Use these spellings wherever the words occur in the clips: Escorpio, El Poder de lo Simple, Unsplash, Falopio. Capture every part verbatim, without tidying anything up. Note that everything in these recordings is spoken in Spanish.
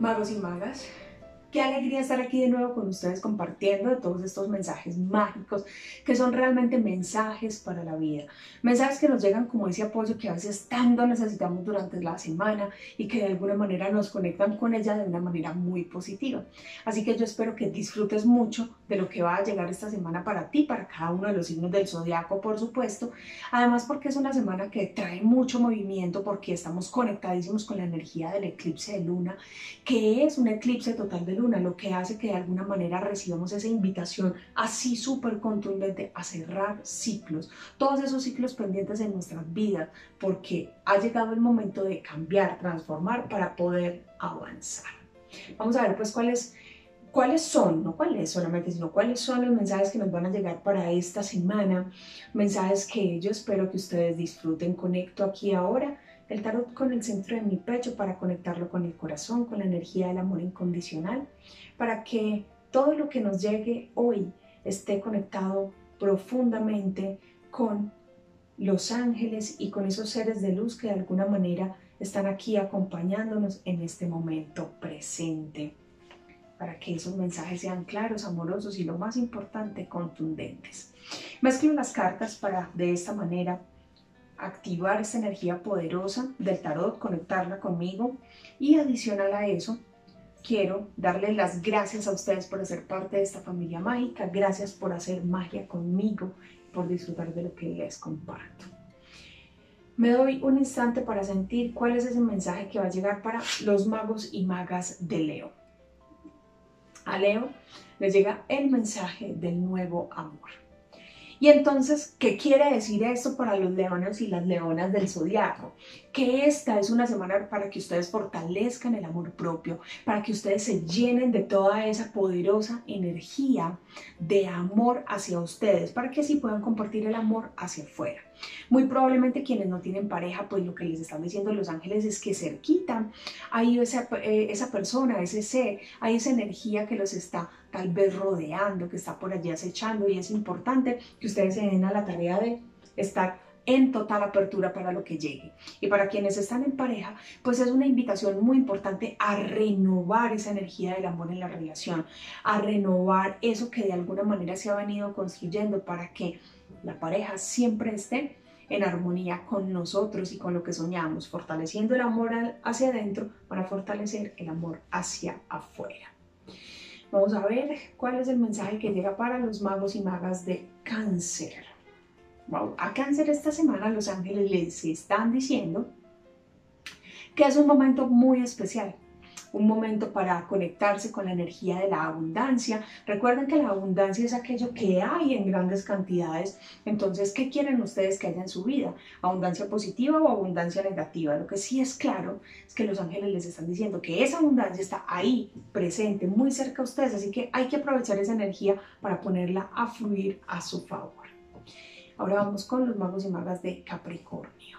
magos y magas. Qué alegría estar aquí de nuevo con ustedes compartiendo de todos estos mensajes mágicos que son realmente mensajes para la vida. Mensajes que nos llegan como ese apoyo que a veces tanto necesitamos durante la semana y que de alguna manera nos conectan con ella de una manera muy positiva. Así que yo espero que disfrutes mucho de lo que va a llegar esta semana para ti, para cada uno de los signos del zodiaco, por supuesto. Además porque es una semana que trae mucho movimiento porque estamos conectadísimos con la energía del eclipse de luna, que es un eclipse total de luna. Lo que hace que de alguna manera recibamos esa invitación así súper contundente a cerrar ciclos, todos esos ciclos pendientes en nuestras vidas, porque ha llegado el momento de cambiar, transformar para poder avanzar. Vamos a ver pues cuáles, cuáles son, no cuáles solamente, sino cuáles son los mensajes que nos van a llegar para esta semana, mensajes que yo espero que ustedes disfruten. Conecto aquí ahora el tarot con el centro de mi pecho para conectarlo con el corazón, con la energía del amor incondicional, para que todo lo que nos llegue hoy esté conectado profundamente con los ángeles y con esos seres de luz que de alguna manera están aquí acompañándonos en este momento presente, para que esos mensajes sean claros, amorosos y lo más importante, contundentes. Mezclo las cartas para de esta manera activar esta energía poderosa del tarot, conectarla conmigo, y adicional a eso quiero darles las gracias a ustedes por hacer parte de esta familia mágica. Gracias por hacer magia conmigo, por disfrutar de lo que les comparto. Me doy un instante para sentir cuál es ese mensaje que va a llegar para los magos y magas de Leo. A Leo les llega el mensaje del nuevo amor. Y entonces, ¿qué quiere decir esto para los leones y las leonas del zodiaco? Que esta es una semana para que ustedes fortalezcan el amor propio, para que ustedes se llenen de toda esa poderosa energía de amor hacia ustedes, para que así puedan compartir el amor hacia afuera. Muy probablemente quienes no tienen pareja, pues lo que les están diciendo los ángeles es que cerquita hay esa, eh, esa persona, ese ser, hay esa energía que los está tal vez rodeando, que está por allí acechando, y es importante que ustedes se den a la tarea de estar en total apertura para lo que llegue. Y para quienes están en pareja, pues es una invitación muy importante a renovar esa energía del amor en la relación, a renovar eso que de alguna manera se ha venido construyendo para que la pareja siempre esté en armonía con nosotros y con lo que soñamos. Fortaleciendo el amor hacia adentro para fortalecer el amor hacia afuera. Vamos a ver cuál es el mensaje que llega para los magos y magas de Cáncer. Wow. A Cáncer esta semana los ángeles les están diciendo que es un momento muy especial, un momento para conectarse con la energía de la abundancia. Recuerden que la abundancia es aquello que hay en grandes cantidades. Entonces, ¿qué quieren ustedes que haya en su vida? ¿Abundancia positiva o abundancia negativa? Lo que sí es claro es que los ángeles les están diciendo que esa abundancia está ahí, presente, muy cerca a ustedes. Así que hay que aprovechar esa energía para ponerla a fluir a su favor. Ahora vamos con los magos y magas de Capricornio.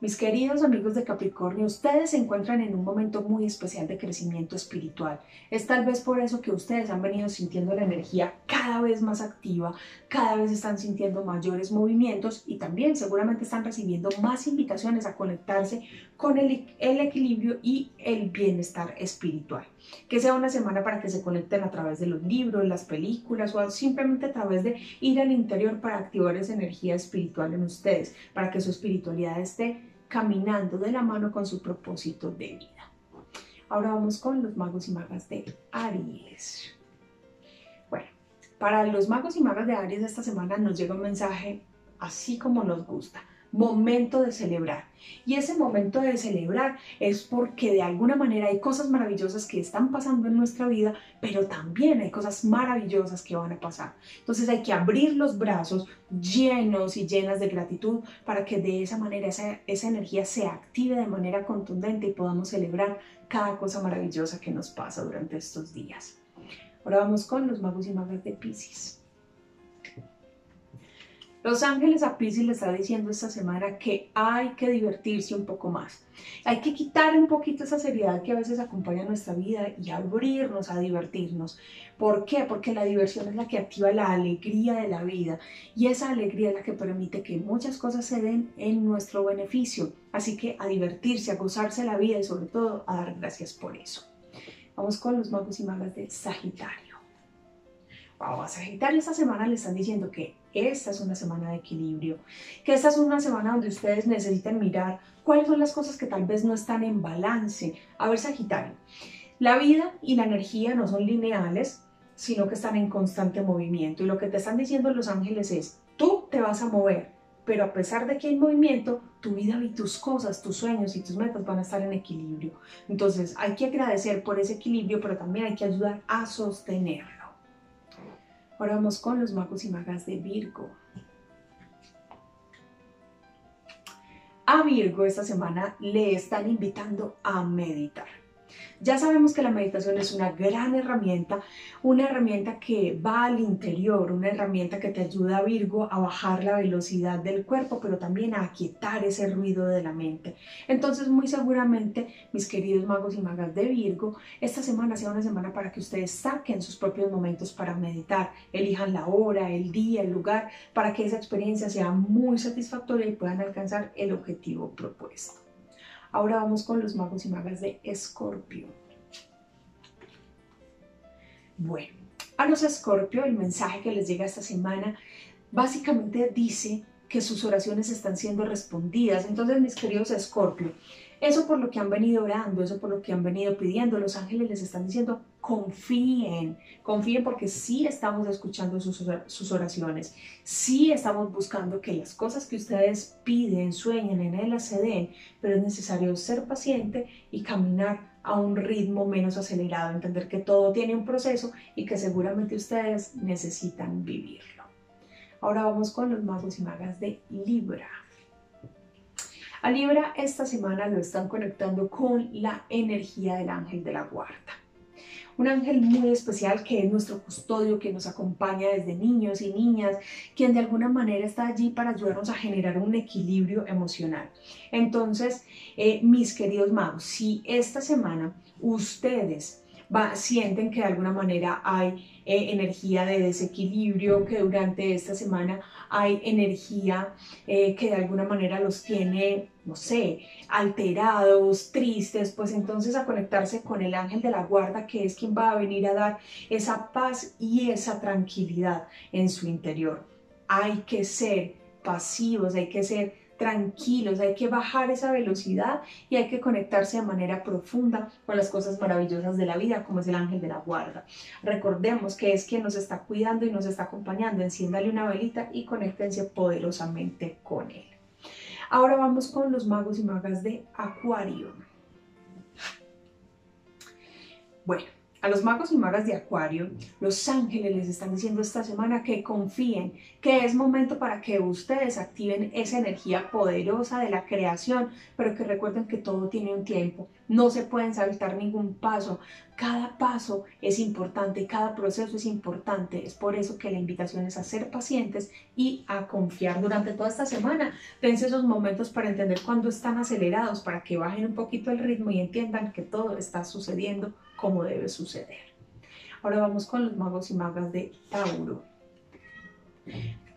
Mis queridos amigos de Capricornio, ustedes se encuentran en un momento muy especial de crecimiento espiritual. Es tal vez por eso que ustedes han venido sintiendo la energía cada vez más activa, cada vez están sintiendo mayores movimientos y también seguramente están recibiendo más invitaciones a conectarse con el, el equilibrio y el bienestar espiritual. Que sea una semana para que se conecten a través de los libros, las películas o simplemente a través de ir al interior para activar esa energía espiritual en ustedes, para que su espiritualidad esté caminando de la mano con su propósito de vida. Ahora vamos con los magos y magas de Aries. Bueno, para los magos y magas de Aries esta semana nos llega un mensaje así como nos gusta. Momento de celebrar. Y ese momento de celebrar es porque de alguna manera hay cosas maravillosas que están pasando en nuestra vida, pero también hay cosas maravillosas que van a pasar. Entonces hay que abrir los brazos llenos y llenas de gratitud para que de esa manera esa, esa energía se active de manera contundente y podamos celebrar cada cosa maravillosa que nos pasa durante estos días. Ahora vamos con los magos y magas de Piscis. Los ángeles a Piscis le está diciendo esta semana que hay que divertirse un poco más. Hay que quitar un poquito esa seriedad que a veces acompaña nuestra vida y abrirnos a divertirnos. ¿Por qué? Porque la diversión es la que activa la alegría de la vida y esa alegría es la que permite que muchas cosas se den en nuestro beneficio. Así que a divertirse, a gozarse la vida y sobre todo a dar gracias por eso. Vamos con los magos y magas de Sagitario. Wow, a Sagitario esta semana le están diciendo que esta es una semana de equilibrio, que esta es una semana donde ustedes necesitan mirar cuáles son las cosas que tal vez no están en balance. A ver, Sagitario, la vida y la energía no son lineales, sino que están en constante movimiento. Y lo que te están diciendo los ángeles es, tú te vas a mover, pero a pesar de que hay movimiento, tu vida y tus cosas, tus sueños y tus metas van a estar en equilibrio. Entonces hay que agradecer por ese equilibrio, pero también hay que ayudar a sostenerlo. Ahora vamos con los magos y magas de Virgo. A Virgo esta semana le están invitando a meditar. Ya sabemos que la meditación es una gran herramienta, una herramienta que va al interior, una herramienta que te ayuda a Virgo a bajar la velocidad del cuerpo, pero también a aquietar ese ruido de la mente. Entonces muy seguramente, mis queridos magos y magas de Virgo, esta semana sea una semana para que ustedes saquen sus propios momentos para meditar, elijan la hora, el día, el lugar, para que esa experiencia sea muy satisfactoria y puedan alcanzar el objetivo propuesto. Ahora vamos con los magos y magas de Escorpio. Bueno, a los Escorpio el mensaje que les llega esta semana básicamente dice que sus oraciones están siendo respondidas. Entonces, mis queridos Escorpio, eso por lo que han venido orando, eso por lo que han venido pidiendo, los ángeles les están diciendo confíen, confíen porque sí estamos escuchando sus, sus oraciones, sí estamos buscando que las cosas que ustedes piden, sueñan, anhelan, se den, pero es necesario ser paciente y caminar a un ritmo menos acelerado, entender que todo tiene un proceso y que seguramente ustedes necesitan vivirlo. Ahora vamos con los magos y magas de Libra. A Libra esta semana lo están conectando con la energía del ángel de la guarda. Un ángel muy especial que es nuestro custodio, que nos acompaña desde niños y niñas, quien de alguna manera está allí para ayudarnos a generar un equilibrio emocional. Entonces, eh, mis queridos magos, si esta semana ustedes Va, sienten que de alguna manera hay eh, energía de desequilibrio, que durante esta semana hay energía eh, que de alguna manera los tiene, no sé, alterados, tristes, pues entonces a conectarse con el ángel de la guarda, que es quien va a venir a dar esa paz y esa tranquilidad en su interior. Hay que ser pasivos, hay que ser tranquilos, hay que bajar esa velocidad y hay que conectarse de manera profunda con las cosas maravillosas de la vida, como es el ángel de la guarda. Recordemos que es quien nos está cuidando y nos está acompañando. Enciéndale una velita y conéctense poderosamente con él. Ahora vamos con los magos y magas de Acuario. Bueno, a los magos y magas de Acuario, los ángeles les están diciendo esta semana que confíen, que es momento para que ustedes activen esa energía poderosa de la creación, pero que recuerden que todo tiene un tiempo, no se pueden saltar ningún paso, cada paso es importante, cada proceso es importante, es por eso que la invitación es a ser pacientes y a confiar durante toda esta semana. Dense esos momentos para entender cuándo están acelerados, para que bajen un poquito el ritmo y entiendan que todo está sucediendo como debe suceder. Ahora vamos con los magos y magas de Tauro.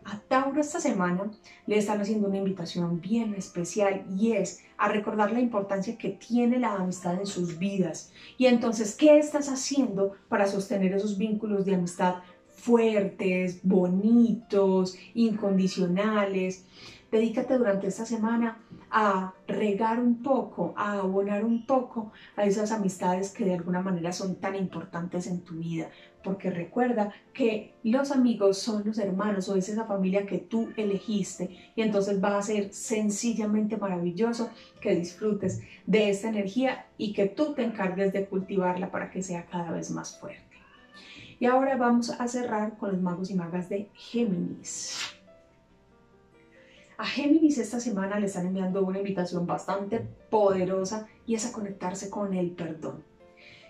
A Tauro esta semana le están haciendo una invitación bien especial y es a recordar la importancia que tiene la amistad en sus vidas. Y entonces, ¿qué estás haciendo para sostener esos vínculos de amistad fuertes, bonitos, incondicionales? Dedícate durante esta semana a regar un poco, a abonar un poco a esas amistades que de alguna manera son tan importantes en tu vida. Porque recuerda que los amigos son los hermanos o es esa familia que tú elegiste. Y entonces va a ser sencillamente maravilloso que disfrutes de esta energía y que tú te encargues de cultivarla para que sea cada vez más fuerte. Y ahora vamos a cerrar con los magos y magas de Géminis. A Géminis esta semana le están enviando una invitación bastante poderosa y es a conectarse con el perdón.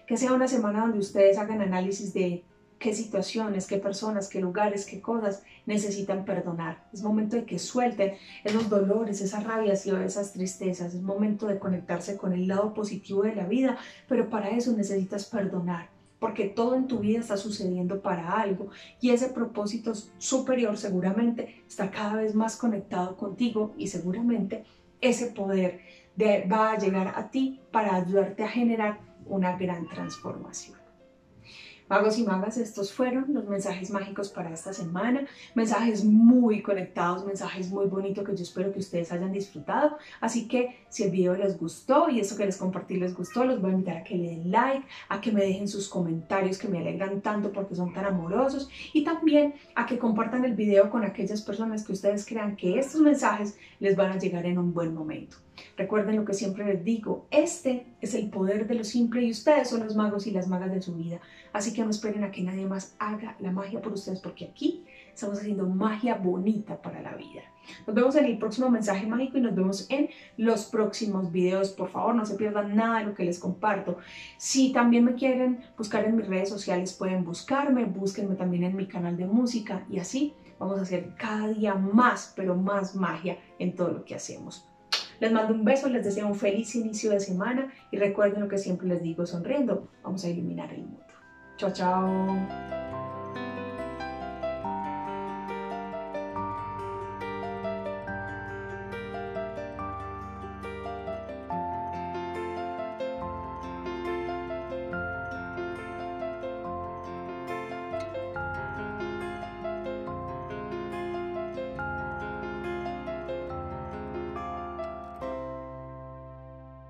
Que sea una semana donde ustedes hagan análisis de qué situaciones, qué personas, qué lugares, qué cosas necesitan perdonar. Es momento de que suelten esos dolores, esas rabias y esas tristezas. Es momento de conectarse con el lado positivo de la vida, pero para eso necesitas perdonar, porque todo en tu vida está sucediendo para algo y ese propósito superior seguramente está cada vez más conectado contigo y seguramente ese poder de, va a llegar a ti para ayudarte a generar una gran transformación. Magos y magas, estos fueron los mensajes mágicos para esta semana, mensajes muy conectados, mensajes muy bonitos que yo espero que ustedes hayan disfrutado, así que si el video les gustó y eso que les compartí les gustó, los voy a invitar a que le den like, a que me dejen sus comentarios que me alegran tanto porque son tan amorosos y también a que compartan el video con aquellas personas que ustedes crean que estos mensajes les van a llegar en un buen momento. Recuerden lo que siempre les digo, este es el poder de lo simple y ustedes son los magos y las magas de su vida. Así que no esperen a que nadie más haga la magia por ustedes porque aquí estamos haciendo magia bonita para la vida. Nos vemos en el próximo mensaje mágico y nos vemos en los próximos videos. Por favor, no se pierdan nada de lo que les comparto. Si también me quieren buscar en mis redes sociales, pueden buscarme, búsquenme también en mi canal de música y así vamos a hacer cada día más, pero más magia en todo lo que hacemos. Les mando un beso, les deseo un feliz inicio de semana y recuerden lo que siempre les digo sonriendo, vamos a iluminar el mundo. Chao, chao.